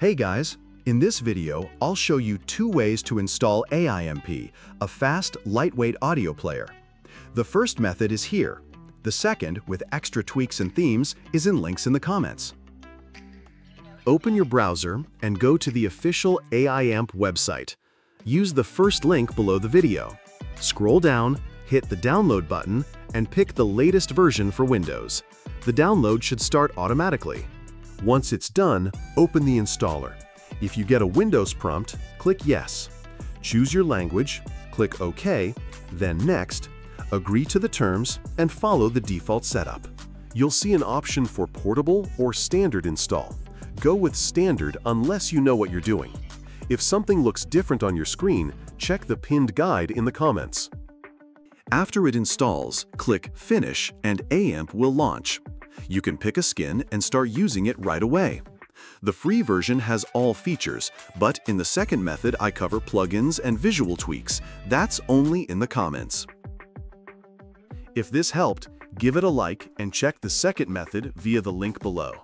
Hey guys, in this video, I'll show you two ways to install AIMP, a fast, lightweight audio player. The first method is here. The second, with extra tweaks and themes, is in links in the comments. Open your browser and go to the official AIMP website. Use the first link below the video. Scroll down, hit the download button, and pick the latest version for Windows. The download should start automatically. Once it's done, open the installer. If you get a Windows prompt, click Yes. Choose your language, click OK, then Next, agree to the terms, and follow the default setup. You'll see an option for portable or standard install. Go with standard unless you know what you're doing. If something looks different on your screen, check the pinned guide in the comments. After it installs, click Finish and AIMP will launch. You can pick a skin and start using it right away. The free version has all features, but in the second method I cover plugins and visual tweaks. That's only in the comments. If this helped, give it a like and check the second method via the link below.